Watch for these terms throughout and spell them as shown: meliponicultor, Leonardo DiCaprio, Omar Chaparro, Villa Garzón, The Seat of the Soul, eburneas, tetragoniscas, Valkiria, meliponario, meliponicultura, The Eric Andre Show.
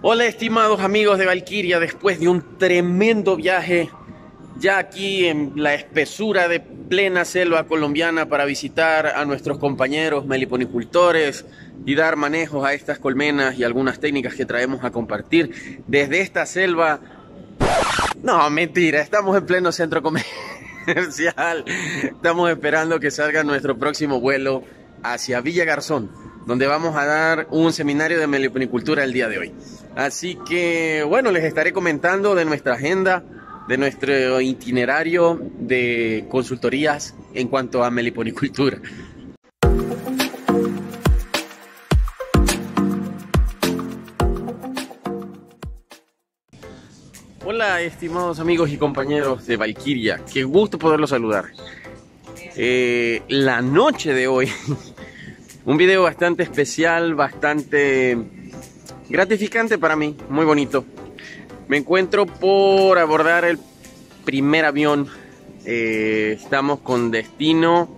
Hola estimados amigos de Valkiria, después de un tremendo viaje ya aquí en la espesura de plena selva colombiana para visitar a nuestros compañeros meliponicultores y dar manejos a estas colmenas y algunas técnicas que traemos a compartir desde esta selva. No, mentira, estamos en pleno centro comercial, estamos esperando que salga nuestro próximo vuelo hacia Villa Garzón, donde vamos a dar un seminario de meliponicultura el día de hoy. Así que, bueno, les estaré comentando de nuestra agenda, de nuestro itinerario de consultorías en cuanto a meliponicultura. Hola, estimados amigos y compañeros de Valkiria. Qué gusto poderlos saludar. La noche de hoy... un video bastante especial, bastante gratificante para mí, muy bonito. Me encuentro por abordar el primer avión. Estamos con destino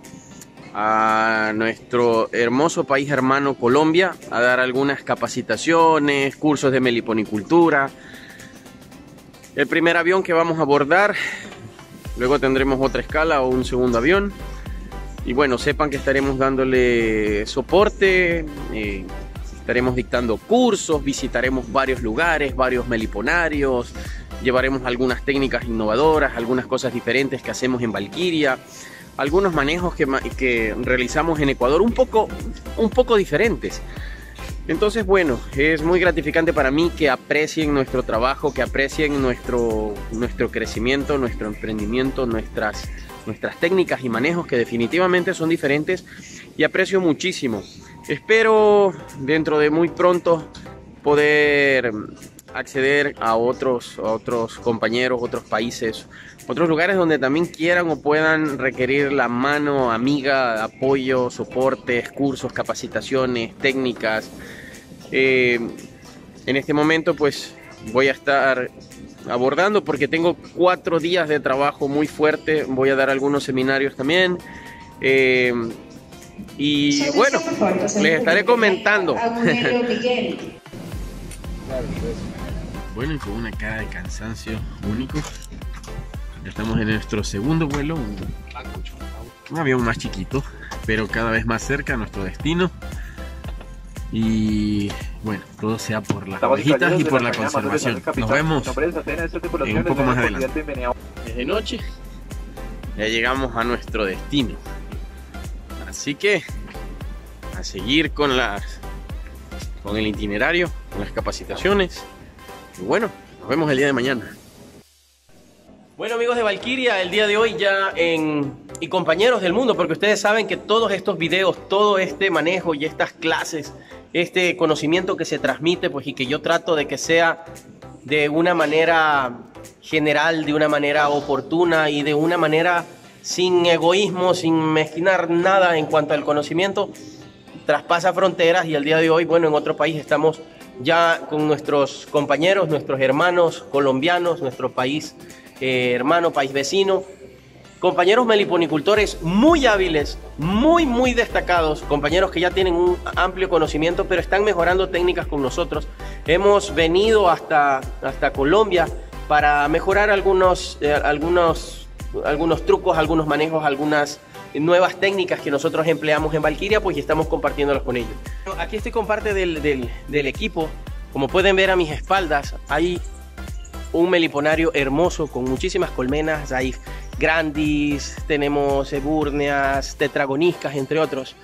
a nuestro hermoso país hermano Colombia, a dar algunas capacitaciones, cursos de meliponicultura. El primer avión que vamos a abordar, luego tendremos otra escala o un segundo avión. Y bueno, sepan que estaremos dándole soporte, estaremos dictando cursos, visitaremos varios lugares, varios meliponarios, llevaremos algunas técnicas innovadoras, algunas cosas diferentes que hacemos en Valkiria, algunos manejos que realizamos en Ecuador un poco diferentes. Entonces, bueno, es muy gratificante para mí que aprecien nuestro trabajo, que aprecien nuestro crecimiento, nuestro emprendimiento, nuestras técnicas y manejos que definitivamente son diferentes y aprecio muchísimo. Espero dentro de muy pronto poder acceder a otros compañeros, otros países, otros lugares donde también quieran o puedan requerir la mano amiga, apoyo, soportes, cursos, capacitaciones, técnicas. En este momento pues voy a estar abordando porque tengo 4 días de trabajo muy fuerte, voy a dar algunos seminarios también. Y bueno, les estaré comentando. Bueno, y con una cara de cansancio único. Estamos en nuestro segundo vuelo, un avión más chiquito, pero cada vez más cerca a nuestro destino. Y bueno, todo sea por las hojitas y por la conservación. Nos vemos en un poco más adelante. Desde noche ya llegamos a nuestro destino. Así que a seguir con el itinerario, con las capacitaciones. Y bueno, nos vemos el día de mañana. Bueno, amigos de Valkiria, el día de hoy ya y compañeros del mundo, porque ustedes saben que todos estos videos, todo este manejo y estas clases, este conocimiento que se transmite, pues, y que yo trato de que sea de una manera general, de una manera oportuna y de una manera sin egoísmo, sin mezquinar nada en cuanto al conocimiento, traspasa fronteras. Y el día de hoy, bueno, en otro país estamos ya con nuestros compañeros, nuestros hermanos colombianos, nuestro país hermano, país vecino, compañeros meliponicultores muy hábiles, muy destacados, compañeros que ya tienen un amplio conocimiento, pero están mejorando técnicas con nosotros. Hemos venido hasta Colombia para mejorar algunos trucos, algunos manejos, algunas nuevas técnicas que nosotros empleamos en Valkiria, pues, y estamos compartiéndolos con ellos. Aquí estoy con parte del equipo. Como pueden ver a mis espaldas, hay un meliponario hermoso con muchísimas colmenas, hay grandis, tenemos eburneas, tetragoniscas, entre otros.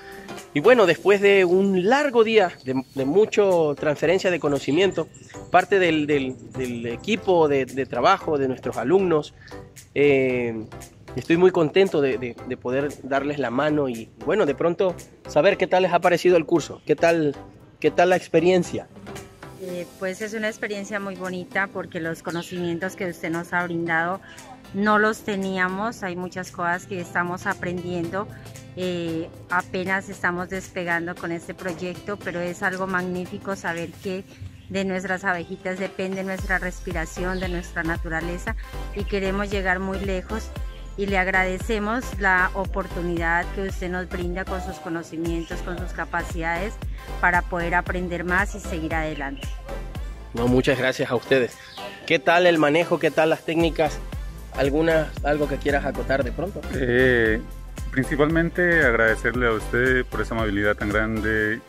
Y bueno, después de un largo día de mucha transferencia de conocimiento, parte del equipo de trabajo, de nuestros alumnos, estoy muy contento de poder darles la mano y, bueno, de pronto saber qué tal les ha parecido el curso, qué tal la experiencia. Pues es una experiencia muy bonita porque los conocimientos que usted nos ha brindado no los teníamos, hay muchas cosas que estamos aprendiendo, apenas estamos despegando con este proyecto, pero es algo magnífico saber que de nuestras abejitas depende nuestra respiración, de nuestra naturaleza, y queremos llegar muy lejos. Y le agradecemos la oportunidad que usted nos brinda con sus conocimientos, con sus capacidades, para poder aprender más y seguir adelante. No, muchas gracias a ustedes. ¿Qué tal el manejo? ¿Qué tal las técnicas? ¿Algo que quieras acotar de pronto? Principalmente agradecerle a usted por esa amabilidad tan grande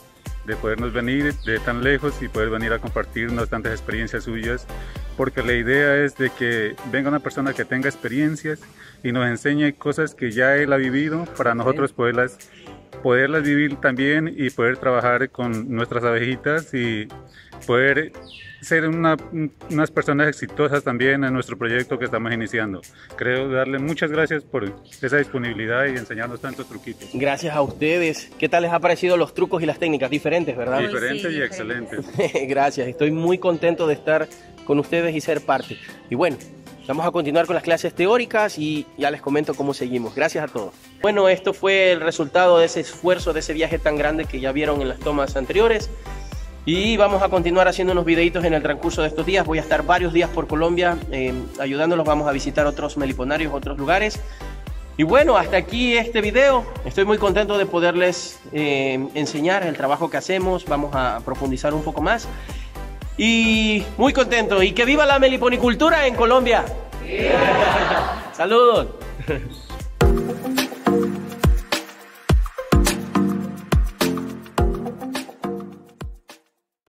de podernos venir de tan lejos y poder venir a compartirnos tantas experiencias suyas, porque la idea es de que venga una persona que tenga experiencias y nos enseñe cosas que ya él ha vivido para nosotros poderlas vivir también y poder trabajar con nuestras abejitas y poder ser unas personas exitosas también en nuestro proyecto que estamos iniciando. Creo darle muchas gracias por esa disponibilidad y enseñarnos tantos truquitos. Gracias a ustedes. ¿Qué tal les ha parecido los trucos y las técnicas? Diferentes, ¿verdad? Diferentes y excelentes. Gracias, estoy muy contento de estar con ustedes y ser parte. Y bueno, vamos a continuar con las clases teóricas y ya les comento cómo seguimos. Gracias a todos. Bueno, esto fue el resultado de ese esfuerzo, de ese viaje tan grande que ya vieron en las tomas anteriores. Y vamos a continuar haciendo unos videitos en el transcurso de estos días. Voy a estar varios días por Colombia ayudándolos. Vamos a visitar otros meliponarios, otros lugares. Y bueno, hasta aquí este video. Estoy muy contento de poderles enseñar el trabajo que hacemos. Vamos a profundizar un poco más. Y muy contento. Y que viva la meliponicultura en Colombia. ¡Viva! Saludos.